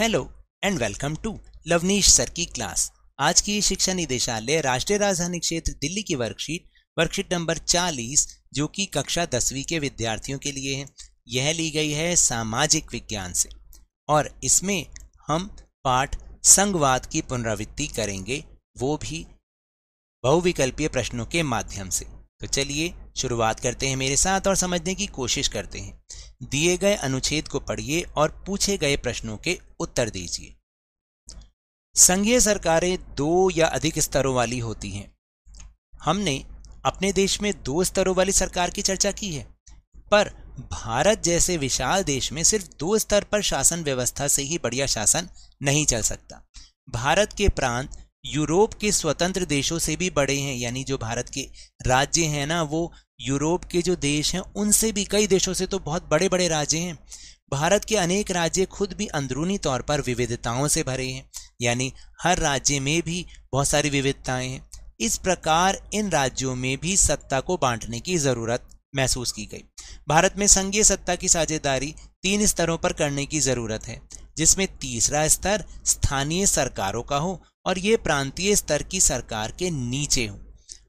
Hello and welcome to Lavnish sir की class. आज की शिक्षा निदेशालय राष्ट्रीय राजधानी क्षेत्र दिल्ली की वर्कशीट नंबर 40 जो कि कक्षा 10वीं के विद्यार्थियों के लिए है। यह ली गई है सामाजिक विज्ञान से और इसमें हम पाठ संघवाद की पुनरावृत्ति करेंगे, वो भी बहुविकल्पीय प्रश्नों के माध्यम से। तो चलिए शुरुआत करते हैं मेरे साथ और समझने की कोशिश करते हैं। दिए गए अनुच्छेद को पढ़िए और पूछे गए प्रश्नों के उत्तर दीजिए। संघीय सरकारें दो या अधिक स्तरों वाली होती हैं। हमने अपने देश में दो स्तरों वाली सरकार की चर्चा की है, पर भारत जैसे विशाल देश में सिर्फ दो स्तर पर शासन व्यवस्था से ही बढ़िया शासन नहीं चल सकता। भारत के प्रांत यूरोप के स्वतंत्र देशों से भी बड़े हैं, यानी जो भारत के राज्य हैं ना, वो यूरोप के जो देश हैं उनसे भी, कई देशों से तो बहुत बड़े बड़े राज्य हैं। भारत के अनेक राज्य खुद भी अंदरूनी तौर पर विविधताओं से भरे हैं, यानी हर राज्य में भी बहुत सारी विविधताएं हैं। इस प्रकार इन राज्यों में भी सत्ता को बांटने की ज़रूरत महसूस की गई। भारत में संघीय सत्ता की साझेदारी तीन स्तरों पर करने की ज़रूरत है, जिसमें तीसरा स्तर स्थानीय सरकारों का हो और ये प्रांतीय स्तर की सरकार के नीचे हो।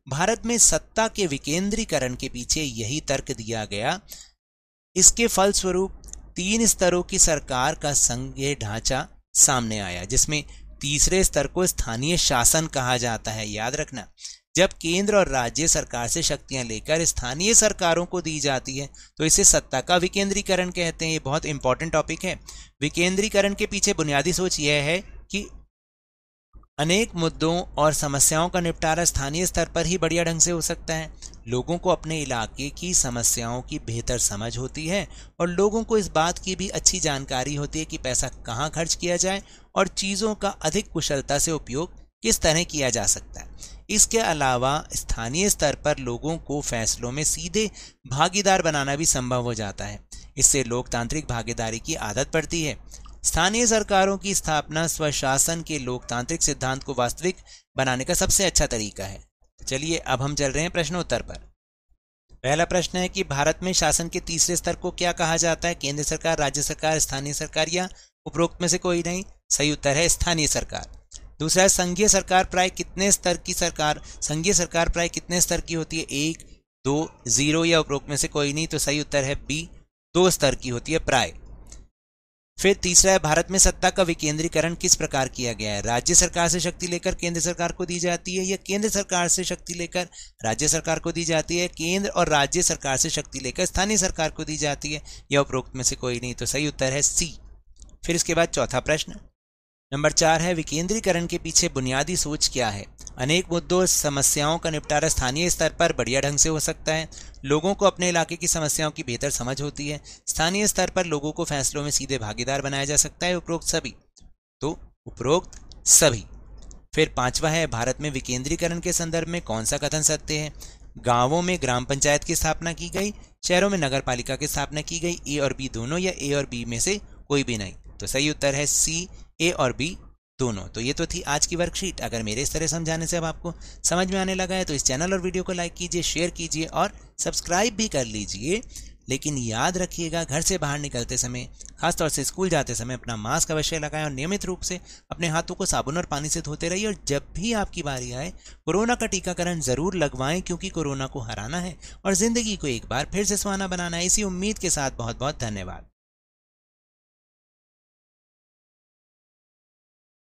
भारत में सत्ता के विकेंद्रीकरण के पीछे यही तर्क दिया गया। इसके फलस्वरूप तीन स्तरों की सरकार का संघीय ढांचा सामने आया, जिसमें तीसरे स्तर को स्थानीय शासन कहा जाता है, याद रखना। जब केंद्र और राज्य सरकार से शक्तियां लेकर स्थानीय सरकारों को दी जाती है तो इसे सत्ता का विकेंद्रीकरण कहते हैं। ये बहुत इंपॉर्टेंट टॉपिक है। विकेंद्रीकरण के पीछे बुनियादी सोच यह है कि अनेक मुद्दों और समस्याओं का निपटारा स्थानीय स्तर पर ही बढ़िया ढंग से हो सकता है। लोगों को अपने इलाके की समस्याओं की बेहतर समझ होती है और लोगों को इस बात की भी अच्छी जानकारी होती है कि पैसा कहाँ खर्च किया जाए और चीज़ों का अधिक कुशलता से उपयोग किस तरह किया जा सकता है। इसके अलावा स्थानीय स्तर पर लोगों को फैसलों में सीधे भागीदार बनाना भी संभव हो जाता है। इससे लोकतांत्रिक भागीदारी की आदत पड़ती है। स्थानीय सरकारों की स्थापना स्वशासन के लोकतांत्रिक सिद्धांत को वास्तविक बनाने का सबसे अच्छा तरीका है। चलिए अब हम चल रहे हैं प्रश्नोत्तर पर। पहला प्रश्न है कि भारत में शासन के तीसरे स्तर को क्या कहा जाता है? केंद्र सरकार, राज्य सरकार, स्थानीय सरकार या उपरोक्त में से कोई नहीं? सही उत्तर है स्थानीय सरकार। दूसरा है संघीय सरकार प्राय कितने स्तर की सरकार? संघीय सरकार प्राय कितने स्तर की होती है? 1, 2, 0 या उपरोक्त में से कोई नहीं? तो सही उत्तर है बी, 2 स्तर की होती है प्राय। फिर तीसरा है भारत में सत्ता का विकेंद्रीकरण किस प्रकार किया गया है? राज्य सरकार से शक्ति लेकर केंद्र सरकार को दी जाती है या केंद्र सरकार से शक्ति लेकर राज्य सरकार को दी जाती है? केंद्र और राज्य सरकार से शक्ति लेकर स्थानीय सरकार को दी जाती है या उपरोक्त में से कोई नहीं? तो सही उत्तर है सी। फिर इसके बाद चौथा प्रश्न नंबर 4 है विकेंद्रीकरण के पीछे बुनियादी सोच क्या है? अनेक मुद्दों और समस्याओं का निपटारा स्थानीय स्तर पर बढ़िया ढंग से हो सकता है। लोगों को अपने इलाके की समस्याओं की बेहतर समझ होती है। स्थानीय स्तर पर लोगों को फैसलों में सीधे भागीदार बनाया जा सकता है। उपरोक्त सभी? तो उपरोक्त सभी। फिर 5वां है भारत में विकेंद्रीकरण के संदर्भ में कौन सा कथन सत्य है? गाँवों में ग्राम पंचायत की स्थापना की गई, शहरों में नगर पालिका की स्थापना की गई, ए और बी दोनों या ए और बी में से कोई भी नहीं? तो सही उत्तर है सी, ए और बी दोनों। तो ये तो थी आज की वर्कशीट। अगर मेरे इस तरह समझाने से अब आपको समझ में आने लगा है तो इस चैनल और वीडियो को लाइक कीजिए, शेयर कीजिए और सब्सक्राइब भी कर लीजिए। लेकिन याद रखिएगा, घर से बाहर निकलते समय, खासतौर से स्कूल जाते समय, अपना मास्क अवश्य लगाएं और नियमित रूप से अपने हाथों को साबुन और पानी से धोते रहिए। और जब भी आपकी बारी आए कोरोना का टीकाकरण ज़रूर लगवाएं, क्योंकि कोरोना को हराना है और ज़िंदगी को एक बार फिर से सुहाना बनाना है। इसी उम्मीद के साथ बहुत बहुत धन्यवाद।